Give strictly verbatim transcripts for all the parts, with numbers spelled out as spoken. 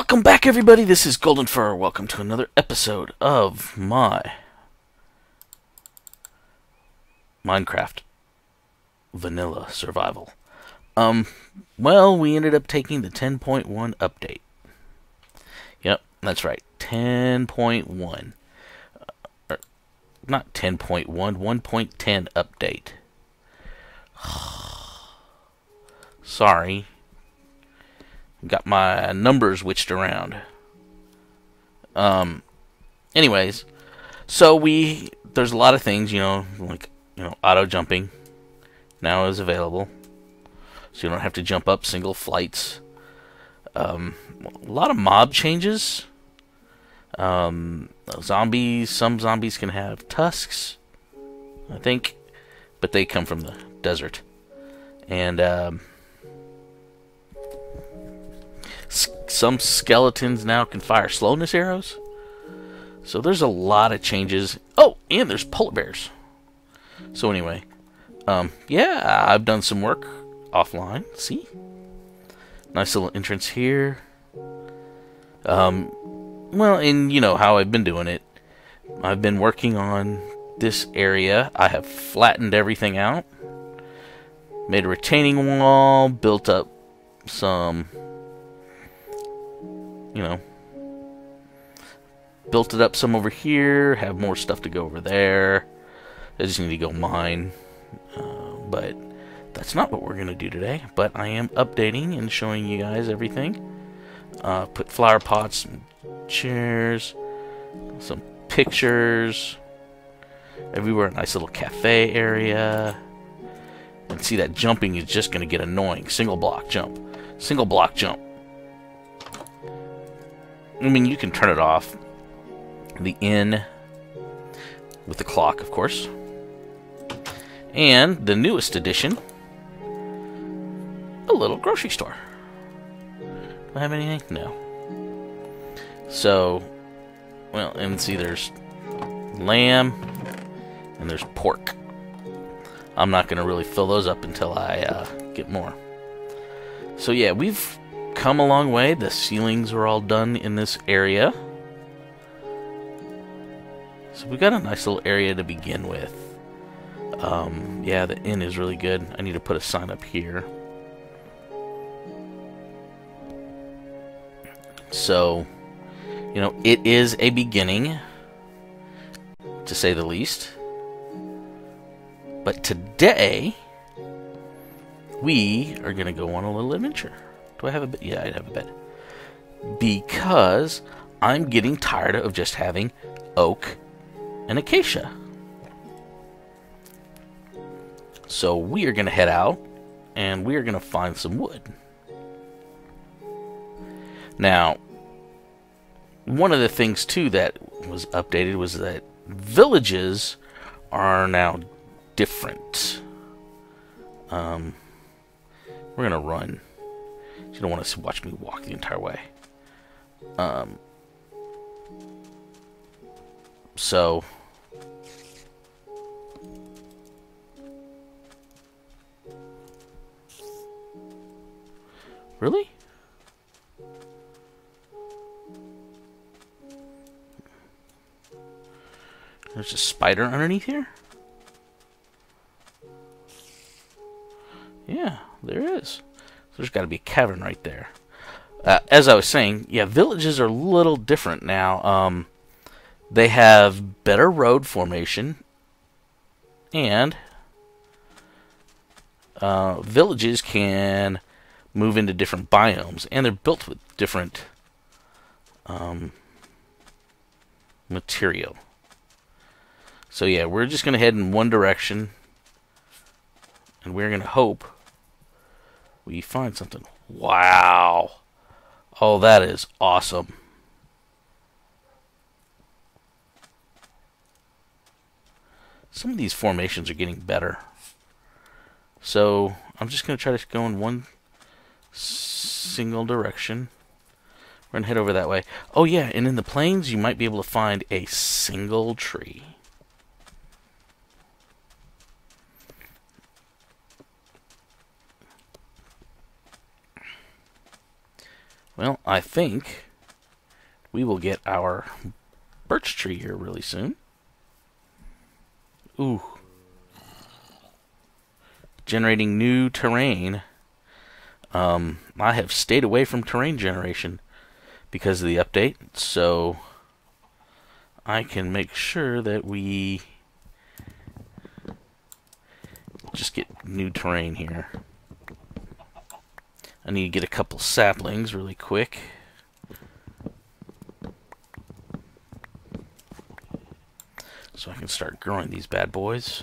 Welcome back, everybody. This is Golden Fur. Welcome to another episode of my Minecraft vanilla survival. Um, well, we ended up taking the ten point one update. Yep, that's right, ten point one. Uh, not ten point one, one point ten update. Sorry. Got my numbers switched around. Um, anyways, so we there's a lot of things, you know, like you know, auto jumping now is available, so you don't have to jump up single flights. Um, a lot of mob changes. Um, zombies. Some zombies can have tusks, I think, but they come from the desert, and um. Some skeletons now can fire slowness arrows. So there's a lot of changes. Oh, and there's polar bears. So anyway, um, yeah, I've done some work offline. See? Nice little entrance here. Um, well, and you know how I've been doing it. I've been working on this area. I have flattened everything out. Made a retaining wall. Built up some... You know, built it up some over here, have more stuff to go over there. I just need to go mine. Uh, but that's not what we're going to do today. But I am updating and showing you guys everything. Uh, put flower pots, some chairs, some pictures. Everywhere, a nice little cafe area. And see, that jumping is just going to get annoying. Single block jump. Single block jump. I mean, you can turn it off. The N with the clock, of course. And the newest addition, a little grocery store. Do I have anything? No. So, well, and see, there's lamb and there's pork. I'm not going to really fill those up until I uh, get more. So, yeah, we've... come a long way. The ceilings were all done in this area. So we got a nice little area to begin with. Um, yeah, the inn is really good. I need to put a sign up here. So, you know, it is a beginning, to say the least. But today, we are going to go on a little adventure. Do I have a bed? Yeah, I have a bed. Because I'm getting tired of just having oak and acacia. So we are going to head out and we are going to find some wood. Now, one of the things too that was updated was that villages are now different. Um, we're going to run. You don't want to watch me walk the entire way. Um, so. Really? There's a spider underneath here? Yeah, there is. There's got to be a cavern right there. Uh, as I was saying, yeah, villages are a little different now. Um, they have better road formation, and uh, villages can move into different biomes, and they're built with different um, material. So yeah, we're just going to head in one direction, and we're going to hope we find something. Wow. Oh, that is awesome. Some of these formations are getting better. So, I'm just going to try to go in one single direction. We're going to head over that way. Oh, yeah, and in the plains, you might be able to find a single tree. Well, I think we will get our birch tree here really soon. Ooh. Generating new terrain. Um, I have stayed away from terrain generation because of the update, so I can make sure that we just get new terrain here. I need to get a couple saplings really quick. So I can start growing these bad boys.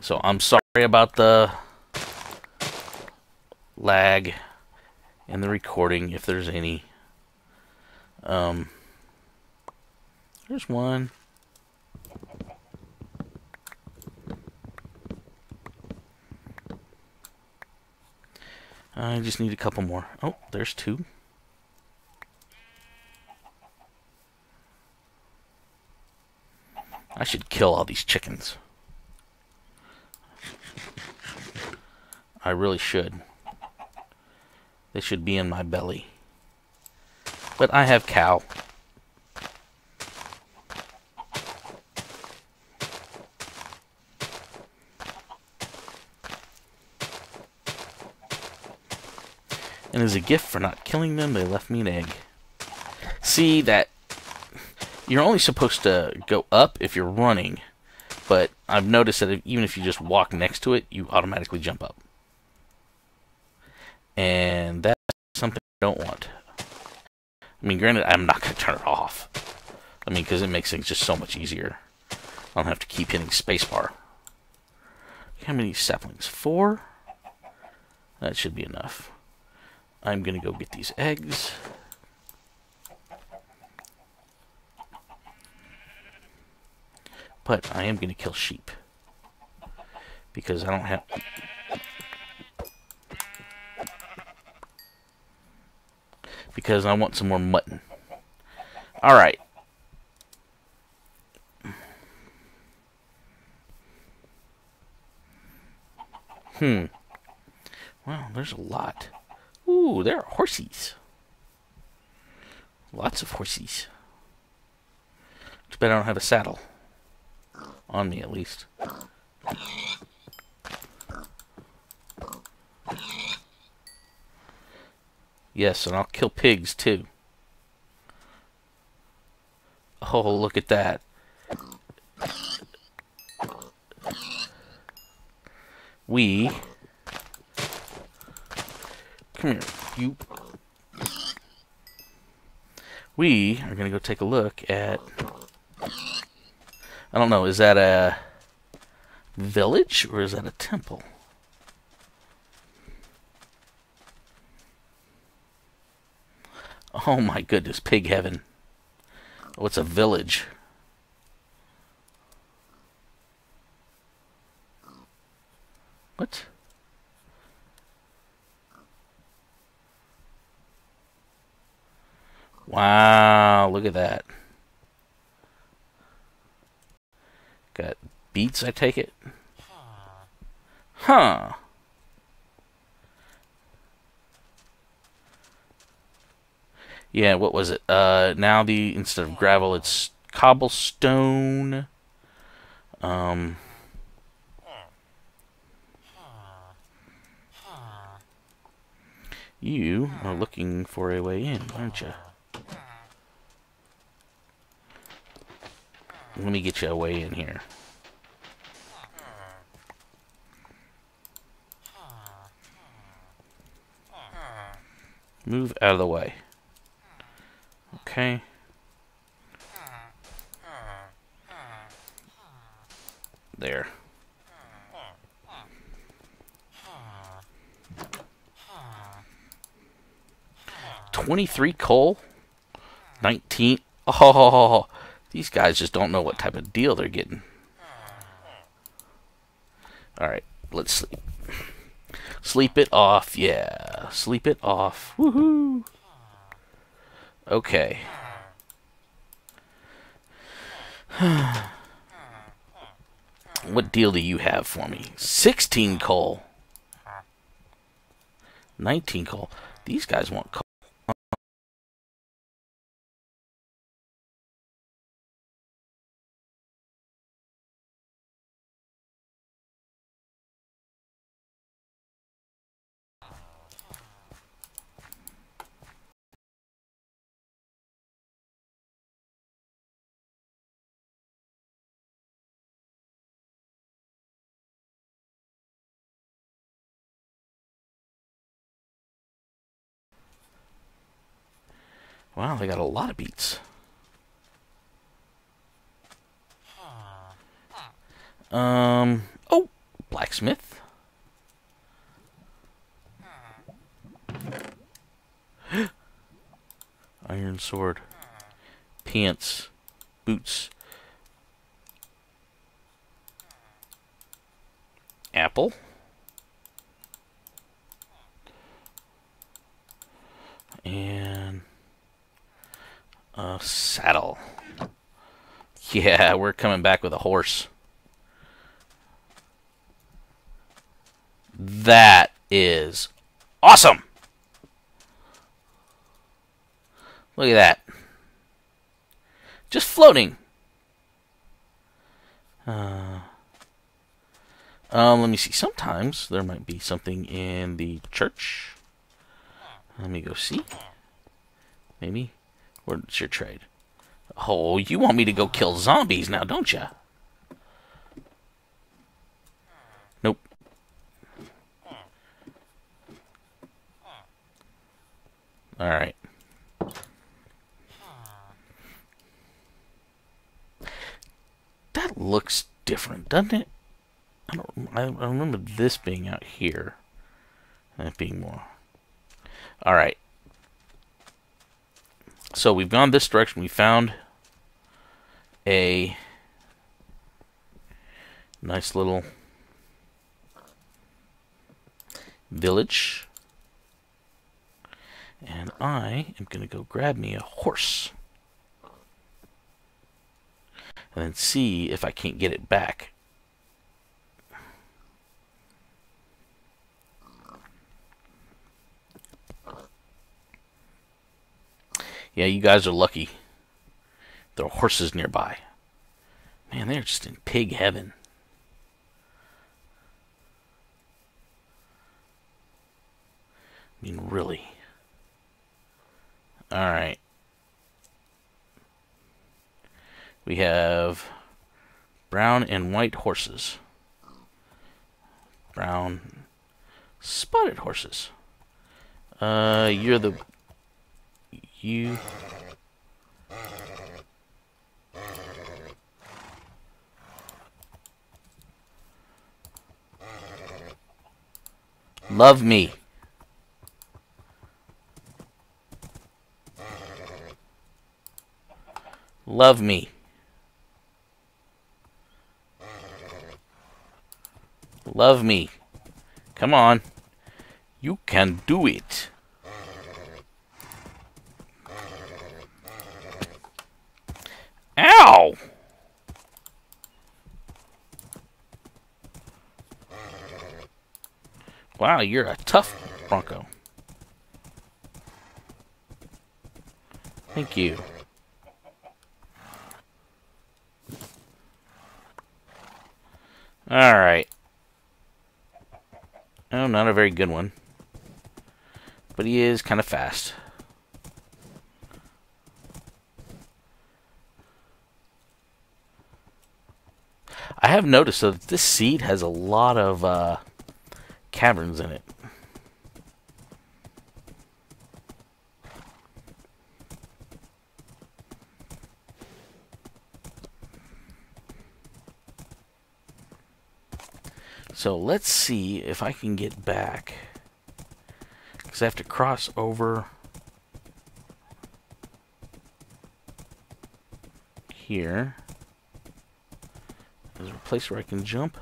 So I'm sorry about the lag in the recording, if there's any. Um, there's one. I just need a couple more. Oh, there's two. I should kill all these chickens. I really should. They should be in my belly. But I have cow. And as a gift for not killing them, they left me an egg. See that? You're only supposed to go up if you're running, but I've noticed that even if you just walk next to it, you automatically jump up. And that's something I don't want. I mean, granted, I'm not going to turn it off. I mean, because it makes things just so much easier. I don't have to keep hitting spacebar. How many saplings? Four? That should be enough. I'm going to go get these eggs. But I am going to kill sheep, because I don't have... because I want some more mutton. Alright. Hmm. Wow, there's a lot. Ooh, there are horsies. Lots of horsies. Too bad I don't have a saddle. On me, at least. Yes, and I'll kill pigs, too. Oh, look at that. We... Come here, you... We are going to go take a look at... I don't know, is that a village or is that a temple? Oh my goodness, pig heaven. Oh, it's a village. What? Wow, look at that. Got beets, I take it? Huh. Yeah, what was it? Uh, now the, instead of gravel, it's cobblestone. Um. You are looking for a way in, aren't you? Let me get you away in here. Move out of the way. Okay. There. twenty-three coal? nineteen? Oh, these guys just don't know what type of deal they're getting. Alright, let's sleep. Sleep it off, yeah. Sleep it off. Woohoo! Okay. What deal do you have for me? sixteen coal. nineteen coal. These guys want coal. Wow, they got a lot of beets. Um, oh, blacksmith. Iron sword. Pants. Boots. Apple. And... Uh, saddle. Yeah, we're coming back with a horse. That is awesome! Look at that. Just floating. Uh, um, let me see. Sometimes there might be something in the church. Let me go see. Maybe. What's your trade? Oh, you want me to go kill zombies now, don't ya? Nope. Alright. That looks different, doesn't it? I don't, I remember this being out here. That being more. Alright. So we've gone this direction. We found a nice little village. And I am going to go grab me a horse. And then see if I can't get it back. Yeah, you guys are lucky. There are horses nearby. Man, they're just in pig heaven. I mean, really. Alright. We have brown and white horses. Brown spotted horses. Uh, you're the... You love me. Love me. Love me. Come on. You can do it. Ow! Wow, you're a tough bronco. Thank you. Alright. Oh, not a very good one. But he is kind of fast. I have noticed that this seed has a lot of uh, caverns in it. So let's see if I can get back. Because I have to cross over here. Is there a place where I can jump?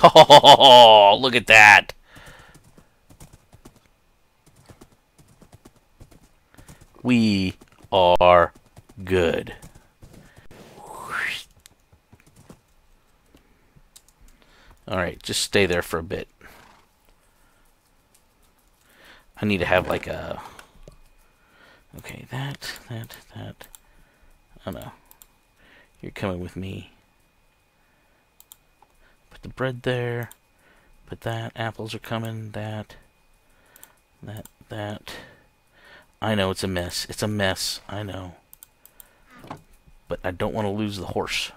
Oh, look at that! We are good. Alright, just stay there for a bit. I need to have like a... Okay, that, that, that. Oh no. You're coming with me. Put the bread there. Put that. Apples are coming. That. That, that. I know it's a mess. It's a mess. I know. But I don't want to lose the horse.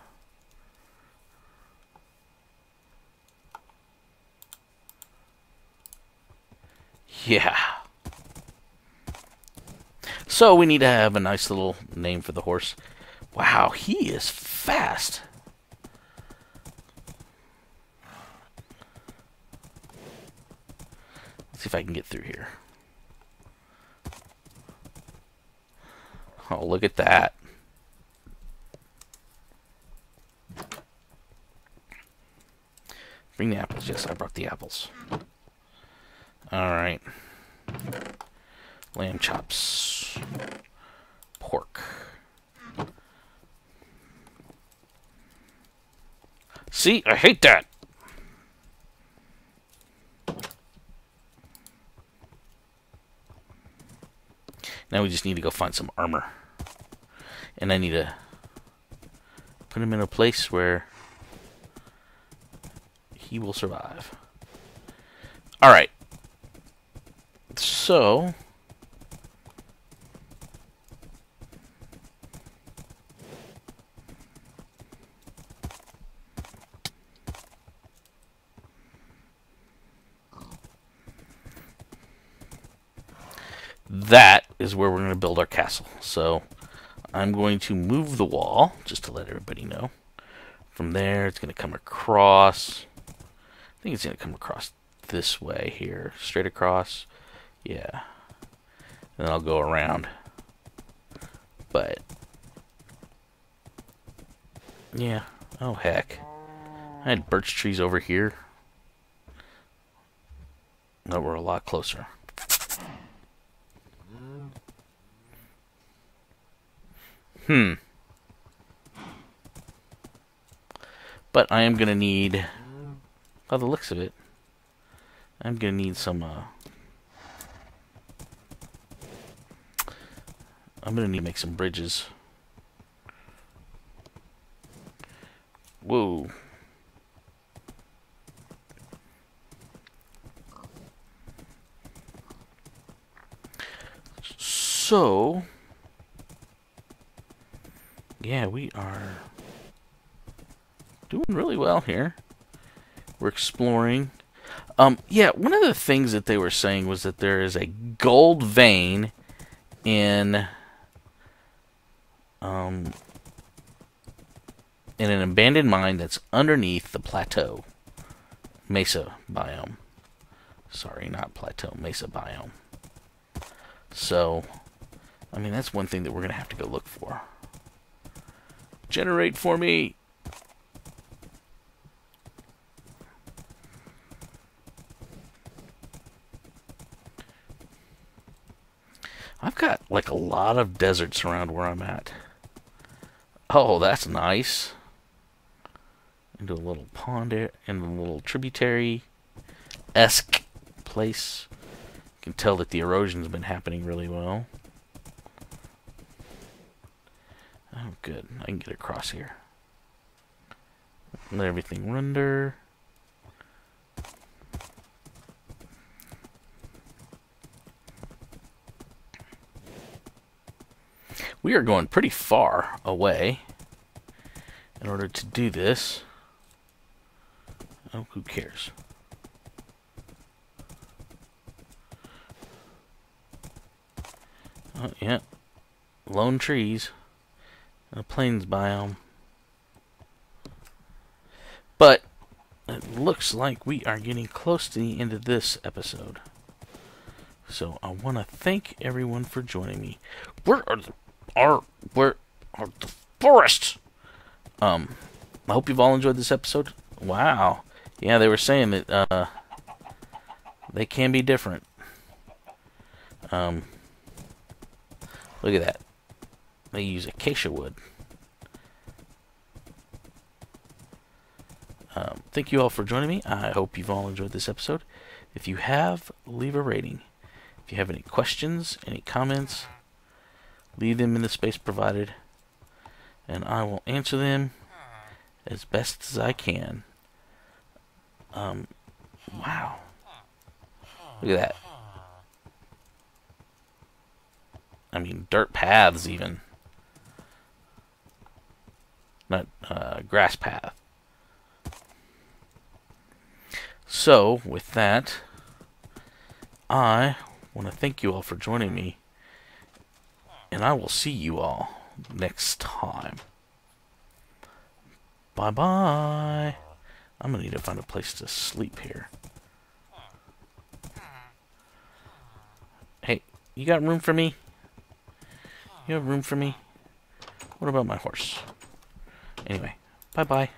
Yeah. So we need to have a nice little name for the horse. Wow, he is fast. Let's see if I can get through here. Oh, look at that. Bring the apples. Yes, I brought the apples. Alright. Lamb chops. Pork. See? I hate that! Now we just need to go find some armor. And I need to put him in a place where he will survive. Alright. So... that is where we're going to build our castle. So I'm going to move the wall, just to let everybody know. From there, it's going to come across. I think it's going to come across this way here. Straight across. Yeah. And then I'll go around. But. Yeah. Oh, heck. I had birch trees over here. No, we're a lot closer. Hmm. But I am going to need, by the looks of it, I'm going to need some, uh, I'm going to need to make some bridges. Whoa. So... yeah, we are doing really well here. We're exploring. Um, yeah, one of the things that they were saying was that there is a gold vein in um, in an abandoned mine that's underneath the plateau. Mesa biome. Sorry, not plateau, Mesa biome. So, I mean, that's one thing that we're going to have to go look for. Generate for me. I've got like a lot of deserts around where I'm at. Oh, that's nice. Into a little pond there and a little tributary-esque place. You can tell that the erosion's been happening really well. Oh, good. I can get across here. Let everything render. We are going pretty far away in order to do this. Oh, who cares? Oh, yeah. Lone trees. A plains biome. But it looks like we are getting close to the end of this episode. So I want to thank everyone for joining me. Where are the, are, where are the forests? Um, I hope you've all enjoyed this episode. Wow. Yeah, they were saying that uh, they can be different. Um, look at that. They use acacia wood. Um, thank you all for joining me. I hope you've all enjoyed this episode. If you have, leave a rating. If you have any questions, any comments, leave them in the space provided, and I will answer them as best as I can. Um, wow. Look at that. I mean, dirt paths even. Not uh, grass path. So, with that, I want to thank you all for joining me, and I will see you all next time. Bye-bye. I'm going to need to find a place to sleep here. Hey, you got room for me? You have room for me? What about my horse? Anyway, bye-bye.